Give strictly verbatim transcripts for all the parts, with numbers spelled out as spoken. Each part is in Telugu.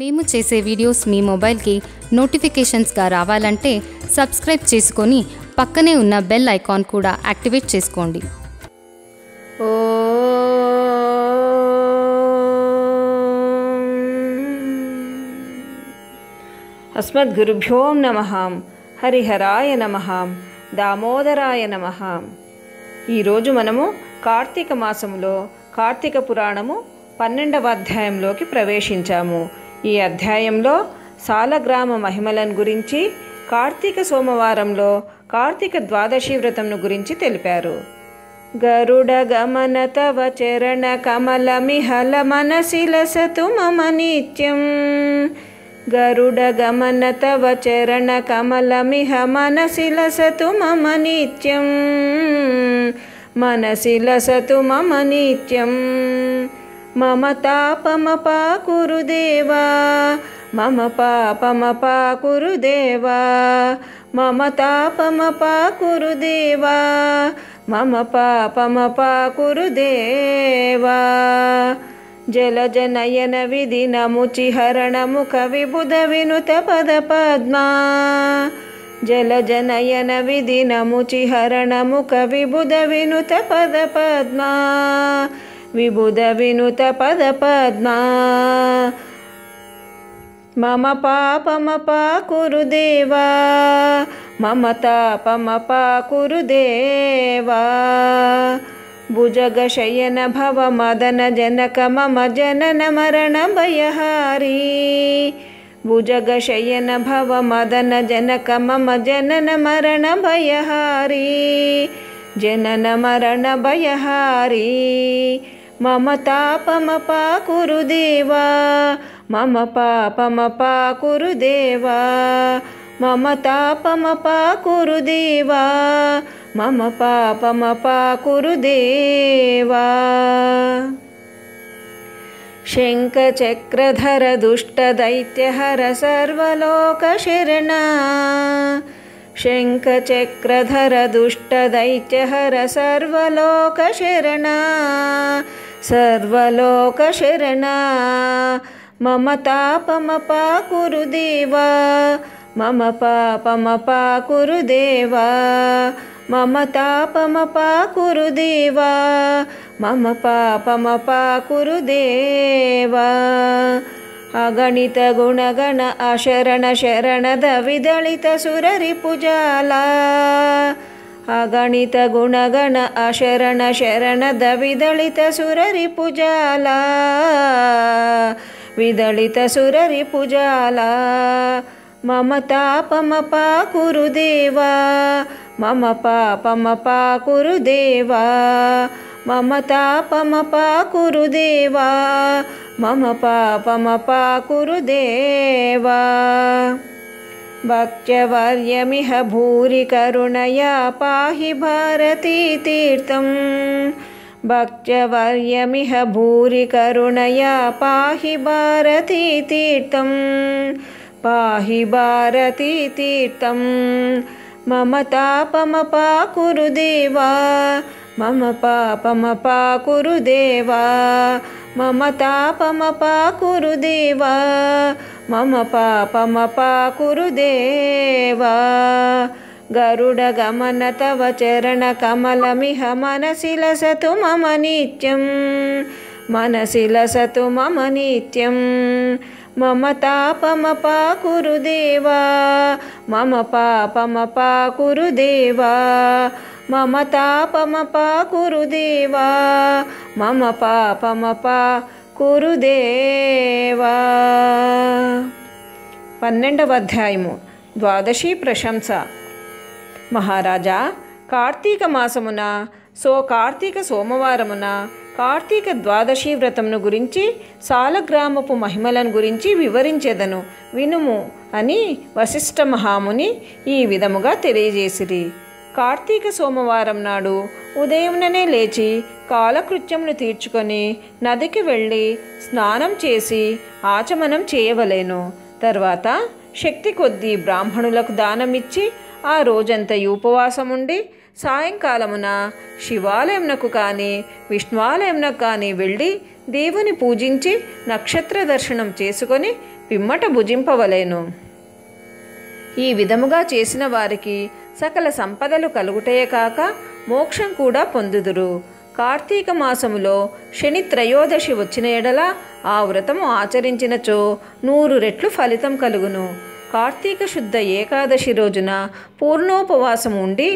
మేము చేసే వీడియోస్ మీ మొబైల్ కి నోటిఫికేషన్స్ గా రావాలంటే సబ్స్క్రైబ్ చేసుకొని పక్కనే ఉన్న బెల్ ఐకాన్ కూడా యాక్టివేట్ చేసుకోండి। అస్మద్ గురుభ్యో నమః హరిహరాయ నమః దామోదరాయ నమః। ఈ రోజు మనము కార్తీక మాసములో కార్తీక పురాణము పన్నెండవ అధ్యాయంలోకి ప్రవేశించాము। ఈ అధ్యాయంలో సాలగ్రామ మహిమలను గురించి, కార్తీక సోమవారంలో కార్తీక ద్వాదశి వ్రతంను గురించి తెలిపారు। గరుడ గమన తవ చరణ కమల మిహల మనసిలసతు మమ నిత్యం, గరుడ గమన తవ చరణ కమల మిహ మనసిలసతు మమ నిత్యం, మనసిలసతు మమ నిత్యం। मम तापमपाकुरु देवा, मम पापमपाकुरु देवा, मम तापमपाकुरु देवा, मम पापमपाकुरु देवा। जलजनयन विधिनमुचिहरण मुख विबुध विनुत पद पद्मा, जलजनयन विधिनमुचिहरण मुख विबुध विनुत पद पद्मा, विबुध विनुत पद पद्मा। मम पापमपाकुरु देवा, मम तापमपाकुरु देवा। भुजग शयन भव मदन जनक मम जनन मरण भयहारी, भुजग शयन भव मदन जनक मम जनन मरण भयहारी, जनन मरण भयहारी। मम तापमपाकुरु देवा, मम पापमपाकुरु देवा, मम तापमपाकुरु देवा, मम पापमपाकुरु देवा। शङ्खचक्रधर दुष्टदैत्यहर सर्वलोकशरणा, शङ्खचक्रधर दुष्टदैत्यहर सर्वलोकशरणा, सर्वलोकशरणा। मम तापमपाकुरु देवा, मम पापमपाकुरु देवा, मम तापमपाकुरु देवा, मम पापमपाकुरु देवा। अगणित गुणगण अशरण शरणद विदलित सुररिपुजाला, अगणित गुणगण अशरण शरणद विदलित सुररिपुजाला, विदलित सुररिपुजाला। मम तापमपाकुरु देवा, मम पापमपाकुरु देवा, मम तापमपाकुरु देवा, मम पापमपाकुरु देवा। भक्त्यवर्यमिह भूरि करुणया पाहि भारती तीर्थं, भक्त्यवर्यमिह भूरि करुणया पाहि भारती तीर्थं, पाहि भारती तीर्थं। मम तापमपाकुरु देवा, मम पापमपाकुरु देवा, मम तापमपाकुरु देवा, मम पापमपाकुरु देवा। गरुड गमन तव चरण कमलमिह मनसि लसतु मम नित्यं, मनसि लसतु मम नित्यं। मम तापमपाकुरु देवा, मम पापमपाकुरु देवा, मम तापमपाकुरु देवा, मम पापमपाकुरु देवा। పన్నెండవ అధ్యాయము ద్వాదశి ప్రశంస। మహారాజా, కార్తీక మాసమున సో కార్తీక సోమవారమున కార్తీక ద్వాదశి వ్రతమును గురించి, సాలగ్రామపు మహిమలను గురించి వివరించెదను వినుము అని వశిష్ఠ మహాముని ఈ విధముగా తెలియజేసిరి। కార్తీక సోమవారం నాడు ఉదయంననే లేచి కాలకృత్యములు తీర్చుకొని నదికి వెళ్ళి స్నానం చేసి ఆచమనం చేయవలెను। తర్వాత శక్తి కొద్దీ బ్రాహ్మణులకు దానమిచ్చి ఆ రోజంతా ఉపవాసం ఉండి సాయంకాలమున శివాలయంనకు కానీ విష్ణువాలయంనకు కానీ వెళ్ళి దేవుని పూజించి నక్షత్ర దర్శనం చేసుకొని పిమ్మట భుజింపవలెను. ఈ విధముగా చేసిన వారికి సకల సంపదలు కలుగుటయే కాక మోక్షం కూడా పొందుదురు. కార్తీక మాసములో శని త్రయోదశి వచ్చిన ఎడల ఆ వ్రతము ఆచరించినచో నూరు రెట్లు ఫలితం కలుగును. కార్తీక శుద్ధ ఏకాదశి రోజున పూర్ణోపవాసం ఉండి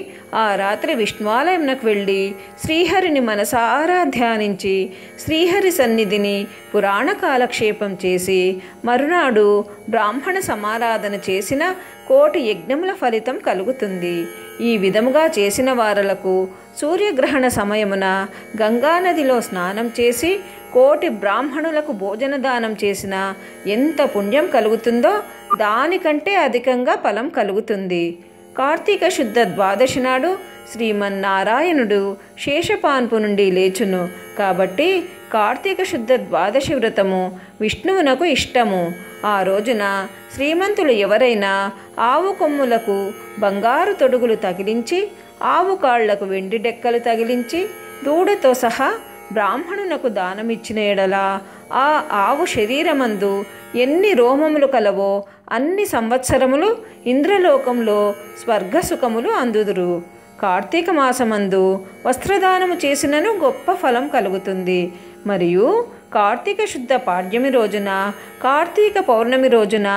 ఆ రాత్రి విష్ణువాలయంనకు వెళ్ళి శ్రీహరిని మనసారా ధ్యానించి శ్రీహరి సన్నిధిని పురాణ కాలక్షేపం చేసి మరునాడు బ్రాహ్మణ సమారాధన చేసిన కోటి యజ్ఞముల ఫలితం కలుగుతుంది. ఈ విధముగా చేసిన వారలకు సూర్యగ్రహణ సమయమున గంగానదిలో స్నానం చేసి కోటి బ్రాహ్మణులకు భోజన దానం చేసిన ఎంత పుణ్యం కలుగుతుందో దానికంటే అధికంగా ఫలం కలుగుతుంది. కార్తీక శుద్ధ ద్వాదశి నాడు శ్రీమన్నారాయణుడు శేషపాన్పు నుండి లేచును. కాబట్టి కార్తీక శుద్ధ ద్వాదశి వ్రతము విష్ణువునకు ఇష్టము. ఆ రోజున శ్రీమంతులు ఎవరైనా ఆవు కొమ్ములకు బంగారు తొడుగులు తగిలించి, ఆవు కాళ్లకు వెండి డెక్కలు తగిలించి, దూడతో సహా బ్రాహ్మణునకు దానమిచ్చిన ఎడలా ఆ ఆవు శరీరమందు ఎన్ని రోమములు కలవో అన్ని సంవత్సరములు ఇంద్రలోకంలో స్వర్గసుఖములు అందుదురు. కార్తీక మాసమందు వస్త్రదానము చేసినను గొప్ప ఫలం కలుగుతుంది. మరియు కార్తీక శుద్ధ పాడ్యమి రోజున, కార్తీక పౌర్ణమి రోజున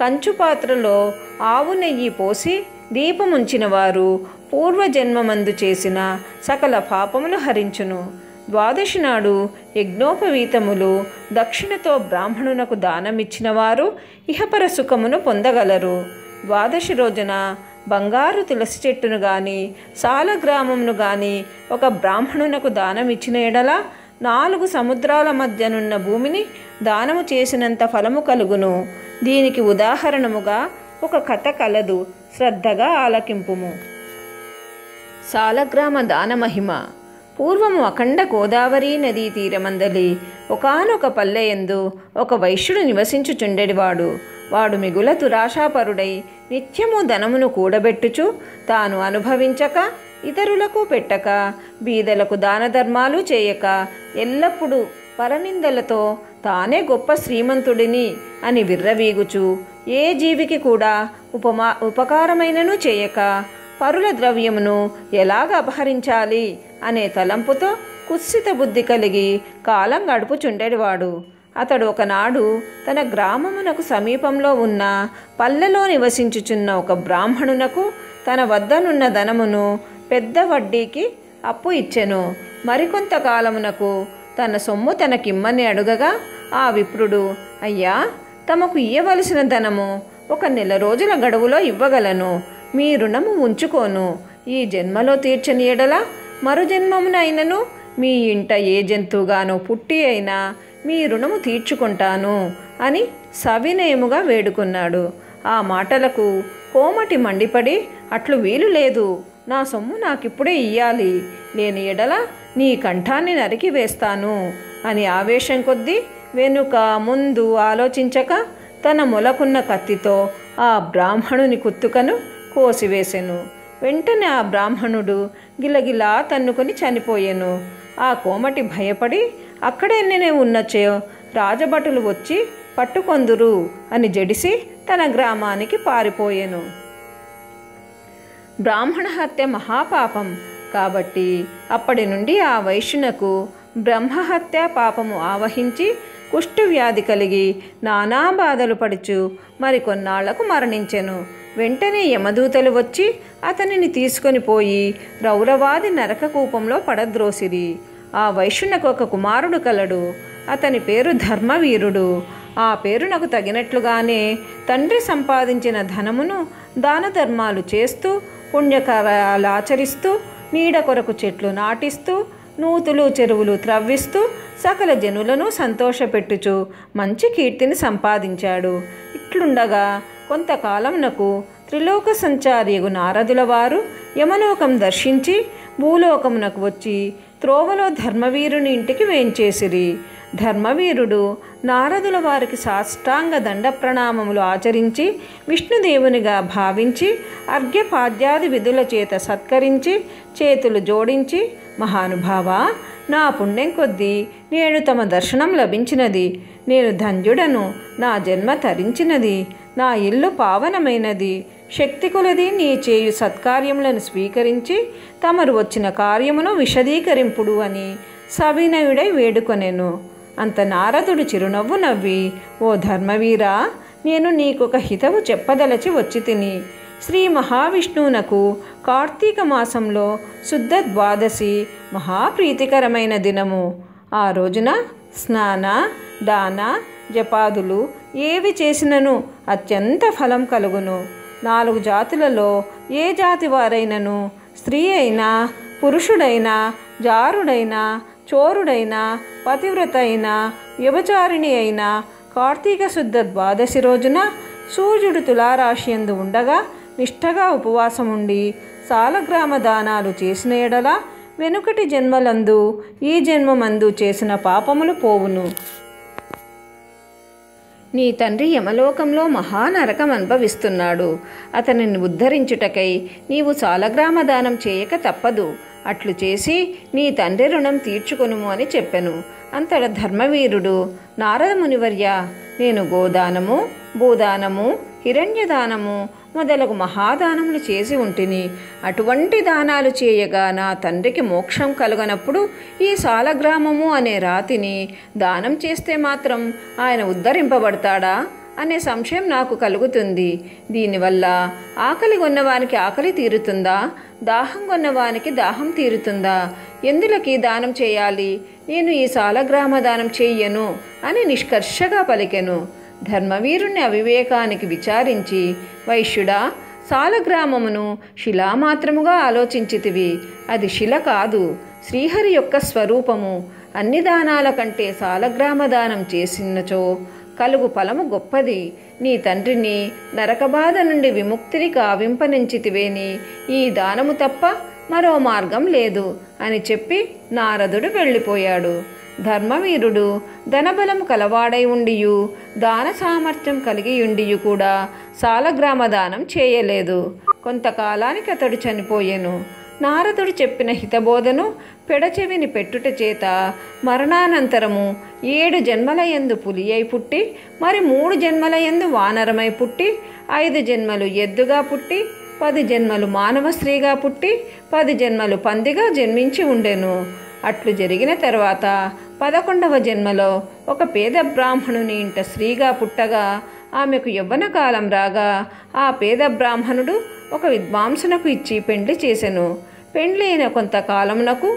కంచు పాత్రలో ఆవు నెయ్యి పోసి దీపముంచిన వారు పూర్వజన్మమందు చేసిన సకల పాపములు హరించును. ద్వాదశి నాడు యజ్ఞోపవీతములు దక్షిణతో బ్రాహ్మణునకు దానమిచ్చిన వారు ఇహపర సుఖమును పొందగలరు. ద్వాదశి రోజున బంగారు తులసి చెట్టును గాని సాలగ్రామమును గాని ఒక బ్రాహ్మణునకు దానమిచ్చిన ఎడల నాలుగు సముద్రాల మధ్యనున్న భూమిని దానము చేసినంత ఫలము కలుగును. దీనికి ఉదాహరణముగా ఒక కథ కలదు, శ్రద్ధగా ఆలకింపుము. సాలగ్రామ దాన మహిమ. పూర్వము అఖండ గోదావరి నదీ తీరమందలి ఒకానొక పల్లెయందు ఒక వైశ్యుడు నివసించుచుండెడివాడు. వాడు మిగుల దురాశాపరుడై నిత్యము ధనమును కూడబెట్టుచు తాను అనుభవించక ఇతరులకు పెట్టక బీదలకు దాన ధర్మాలు చేయక ఎల్లప్పుడూ పరనిందలతో తానే గొప్ప శ్రీమంతుడిని అని విర్రవీగుచు ఏ జీవికి కూడా ఉపమా ఉపకారమైనను చేయక పరుల ద్రవ్యమును ఎలాగ అపహరించాలి అనే తలంపుతో కుత్సిత బుద్ధి కలిగి కాలం గడుపుచుండేవాడు. అతడు ఒకనాడు తన గ్రామమునకు సమీపంలో ఉన్న పల్లెలో నివసించుచున్న ఒక బ్రాహ్మణునకు తన వద్దనున్న ధనమును పెద్ద వడ్డీకి అప్పు ఇచ్చెను. మరికొంత కాలమునకు తన సొమ్ము తనకిమ్మని అడుగగా ఆ విప్రుడు, అయ్యా, తమకు ఇయ్యవలసిన ధనము ఒక నెల రోజుల గడువులో ఇవ్వగలను, మీ రుణము ఉంచుకోను. ఈ జన్మలో తీర్చని ఎడల మరు జన్మమునైనను మీ ఇంట ఏ జంతువుగానో పుట్టి అయినా మీ రుణము తీర్చుకుంటాను అని సవినయముగా వేడుకున్నాడు. ఆ మాటలకు కోమటి మండిపడి, అట్లు వీలు లేదు, నా సొమ్ము నాకిప్పుడే ఇయ్యాలి, లేని ఎడల నీ కంఠాన్ని నరికి వేస్తాను అని ఆవేశం కొద్దీ వెనుక ముందు ఆలోచించక తన మొలకున్న కత్తితో ఆ బ్రాహ్మణుని కుత్తుకను కోసివేసెను. వెంటనే ఆ బ్రాహ్మణుడు గిలగిలా తన్నుకొని చనిపోయెను. ఆ కోమటి భయపడి, అక్కడెన్ననే ఉన్నచో రాజభటులు వచ్చి పట్టుకొందురు అని జడిసి తన గ్రామానికి పారిపోయెను. బ్రాహ్మణ హత్య మహాపాపం. కాబట్టి అప్పటి నుండి ఆ వైశ్యునకు బ్రహ్మహత్య పాపము ఆవహించి కుష్ఠవ్యాధి కలిగి నానా బాధలు పడుచు మరికొన్నాళ్లకు మరణించెను. వెంటనే యమదూతలు వచ్చి అతనిని తీసుకొని పోయి రౌరవాది నరకకూపంలో పడద్రోసిరి. ఆ వైశ్యునకు ఒక కుమారుడు కలడు. అతని పేరు ధర్మవీరుడు. ఆ పేరునకు తగినట్లుగానే తండ్రి సంపాదించిన ధనమును దాన ధర్మాలు చేస్తూ పుణ్యకార్యాలు ఆచరిస్తూ నీడ కొరకు చెట్లు నాటిస్తూ నూతులు చెరువులు త్రవ్విస్తూ సకల జనులను సంతోషపెట్టుచు మంచి కీర్తిని సంపాదించాడు. ఇట్లుండగా కొంతకాలంనకు త్రిలోక సంచారియగు నారదుల వారు యమలోకం దర్శించి భూలోకమునకు వచ్చి త్రోవలో ధర్మవీరుని ఇంటికి వేంచేసిరి. ధర్మవీరుడు నారదుల వారికి సాష్టాంగ దండ ప్రణామములు ఆచరించి విష్ణుదేవునిగా భావించి అర్ఘ్యపాద్యాది విధుల చేత సత్కరించి చేతులు జోడించి, మహానుభావా, నా పుణ్యం కొద్దీ నేను తమ దర్శనం లభించినది. నేను ధన్యుడను. నా జన్మ తరించినది. నా ఇల్లు పావనమైనది. శక్తి కొలది నీ చేయు సత్కార్యములను స్వీకరించి తమరు వచ్చిన కార్యమును విశదీకరింపుడు అని సవినయుడై వేడుకొనెను. అంత నారదుడు చిరునవ్వు నవ్వి, ఓ ధర్మవీరా, నేను నీకొక హితవు చెప్పదలచి వచ్చి తిని శ్రీ మహావిష్ణువునకు కార్తీక మాసంలో శుద్ధ ద్వాదశి మహాప్రీతికరమైన దినము. ఆ రోజున స్నాన దాన జపాదులు ఏవి చేసినను అత్యంత ఫలం కలుగును. నాలుగు జాతులలో ఏ జాతి వారైనను స్త్రీ అయినా పురుషుడైనా జారుడైనా చోరుడైనా పతివ్రత అయినా వ్యభిచారిణి అయినా కార్తీక శుద్ధ ద్వాదశి రోజున సూర్యుడు తులారాశి యందు ఉండగా నిష్ఠగా ఉపవాసం ఉండి సాలగ్రామ దానాలు చేసిన ఎడల వెనుకటి జన్మలందు ఈ జన్మమందు చేసిన పాపములు పోవును. నీ తండ్రి యమలోకంలో మహానరకం అనుభవిస్తున్నాడు. అతనిని ఉద్ధరించుటకై నీవు సాలగ్రామ దానం చేయక తప్పదు. అట్లు చేసి నీ తండ్రి రుణం తీర్చుకొనుము అని చెప్పెను. అంతట ధర్మవీరుడు, నారద మునివర్య, నేను గోదానము, భూదానము, హిరణ్యదానము మొదలగు మహాదానములు చేసి ఉంటిని. అటువంటి దానాలు చేయగా నా తండ్రికి మోక్షం కలుగనప్పుడు ఈ సాలగ్రామము అనే రాతిని దానం చేస్తే మాత్రం ఆయన ఉద్ధరింపబడతాడా అనే సంశయం నాకు కలుగుతుంది. దీనివల్ల ఆకలి కొన్నవానికి ఆకలి తీరుతుందా? దాహం కొన్నవానికి దాహం తీరుతుందా? ఎందులకి దానం చేయాలి? నేను ఈ సాలగ్రామ దానం చెయ్యను అని నిష్కర్షగా పలికెను. ధర్మవీరుని అవివేకానికి విచారించి, వైశ్యుడా, సాలగ్రామమును శిలామాత్రముగా ఆలోచించితివి. అది శిల కాదు, శ్రీహరి యొక్క స్వరూపము. అన్ని దానాల కంటే సాలగ్రామ దానం చేసినచో కలుగు ఫలము గొప్పది. నీ తండ్రిని నరకబాధ నుండి విముక్తిని కావింపనించితివేని ఈ దానము తప్ప మరో మార్గం లేదు అని చెప్పి నారదుడు వెళ్ళిపోయాడు. ధర్మవీరుడు ధనబలం కలవాడై ఉండియు దాన సామర్థ్యం కలిగి ఉండియు కూడా సాలగ్రామ దానం చేయలేదు. కొంతకాలానికి అతడు చనిపోయెను. నారదుడు చెప్పిన హితబోధను పెడచెవిని పెట్టుట చేత మరణానంతరము ఏడు జన్మలయందు పులి అయి పుట్టి, మరి మూడు జన్మలయందు వానరమై పుట్టి, ఐదు జన్మలు ఎద్దుగా పుట్టి, పది జన్మలు మానవ స్త్రీగా పుట్టి, పది జన్మలు పందిగా జన్మించి ఉండెను. అట్లు జరిగిన తర్వాత పదకొండవ జన్మలో ఒక పేద బ్రాహ్మణుని ఇంట స్త్రీగా పుట్టగా ఆమెకు యవ్వన కాలం రాగా ఆ పేద బ్రాహ్మణుడు ఒక విద్వాంసునకు ఇచ్చి పెండ్లి చేసెను. పెండ్లైన కొంతకాలమునకు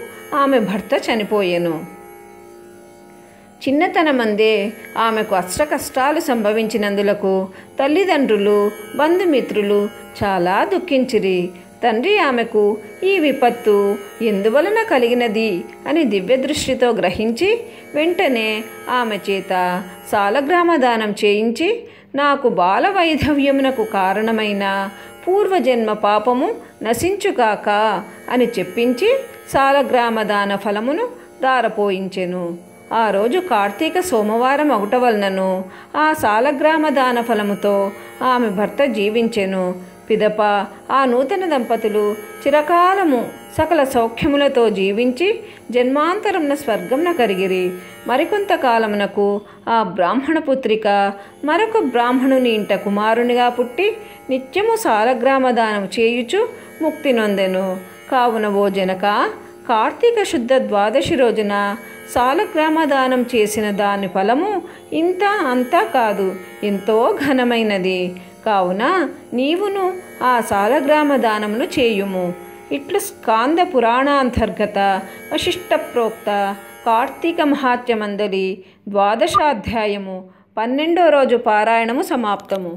ఆమె భర్త చనిపోయెను. చిన్నతనమందే ఆమెకు అష్ట కష్టాలు సంభవించినందులకు తల్లిదండ్రులు బంధుమిత్రులు చాలా దుఃఖించిరి. తండ్రి ఆమెకు ఈ విపత్తు ఎందువలన కలిగినది అని దివ్యదృష్టితో గ్రహించి వెంటనే ఆమె చేత సాలగ్రామ దానం చేయించి, నాకు బాల వైధవ్యమునకు కారణమైన పూర్వజన్మ పాపము నశించుగాక అని చెప్పించి సాలగ్రామ దాన ఫలమును దారపోయించెను. ఆ రోజు కార్తీక సోమవారం అగుట వలనను ఆ సాలగ్రామ దాన ఫలముతో ఆమె భర్త జీవించెను. పిదప ఆ నూతన దంపతులు చిరకాలము సకల సౌఖ్యములతో జీవించి జన్మాంతరమున స్వర్గమున కరిగిరి. మరికొంతకాలమునకు ఆ బ్రాహ్మణ పుత్రిక మరొక బ్రాహ్మణుని ఇంట కుమారునిగా పుట్టి నిత్యము సాలగ్రామ దానం చేయుచు ముక్తి నొందెను. కావున ఓ జనక, కార్తీక శుద్ధ ద్వాదశి రోజున సాలగ్రామ దానం చేసిన దాని ఫలము ఇంత అంతా కాదు, ఎంతో ఘనమైనది. కావున నీవును ఆ సాలగ్రామ దానమును చేయుము. ఇట్లు స్కాంద పురాణాంతర్గత వశిష్ట ప్రోక్త కార్తీక మహాత్మ్యమందలి ద్వాదశాధ్యాయము పన్నెండో రోజు పారాయణము సమాప్తము.